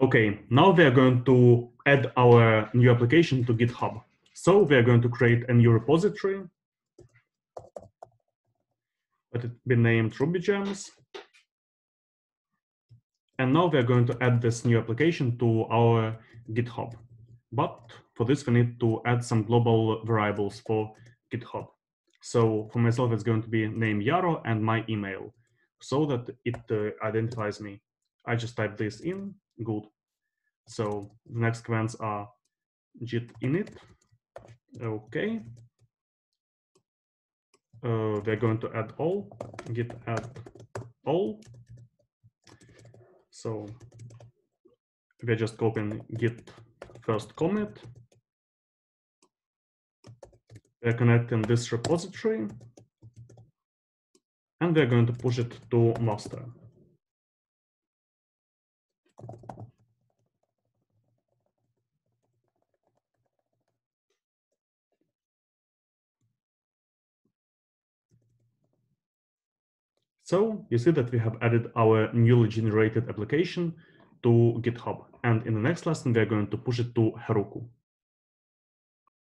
Okay, now we are going to add our new application to GitHub. So we are going to create a new repository. Let it be named RubyGems. And now we are going to add this new application to our GitHub. But for this, we need to add some global variables for GitHub. So for myself, it's going to be name Yaro and my email, so that it identifies me. I just type this in. Good. So the next commands are git init. Okay. We're going to add all, git add all. So we're just copying git first commit. We're connecting this repository. And we're going to push it to master. So you see that we have added our newly generated application to GitHub. And in the next lesson, we are going to push it to Heroku.